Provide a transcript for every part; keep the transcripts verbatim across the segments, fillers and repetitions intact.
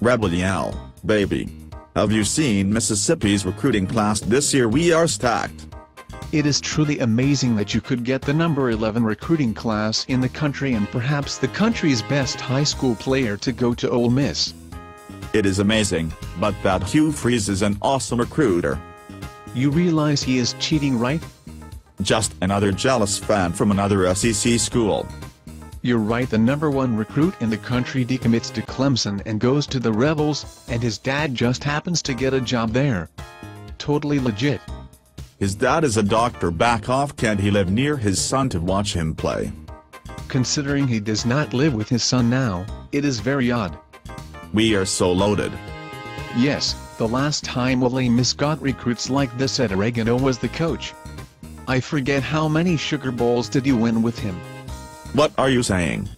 Rebel yell, baby. Have you seen Mississippi's recruiting class this year? We are stacked. It is truly amazing that you could get the number eleven recruiting class in the country and perhaps the country's best high school player to go to Ole Miss. It is amazing, but that Hugh Freeze is an awesome recruiter. You realize he is cheating, right? Just another jealous fan from another S E C school. You're right, the number one recruit in the country decommits to Clemson and goes to the Rebels, and his dad just happens to get a job there. Totally legit. His dad is a doctor. Back off, can't he live near his son to watch him play? Considering he does not live with his son now, it is very odd. We are so loaded. Yes, the last time Ole Miss got recruits like this at Oregano was the coach. I forget how many Sugar Bowls did you win with him? What are you saying?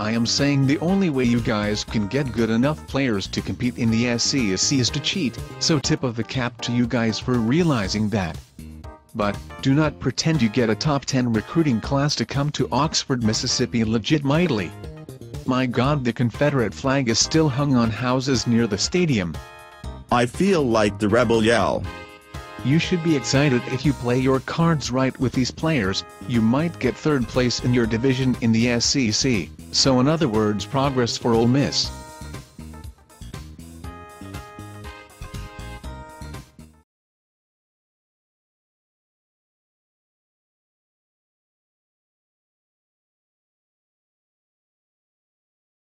I am saying the only way you guys can get good enough players to compete in the S E C is to cheat, so tip of the cap to you guys for realizing that. But, do not pretend you get a top ten recruiting class to come to Oxford, Mississippi legit mightily. My God, the Confederate flag is still hung on houses near the stadium. I feel like the Rebel yell. You should be excited if you play your cards right with these players. You might get third place in your division in the S E C, so in other words, progress for Ole Miss.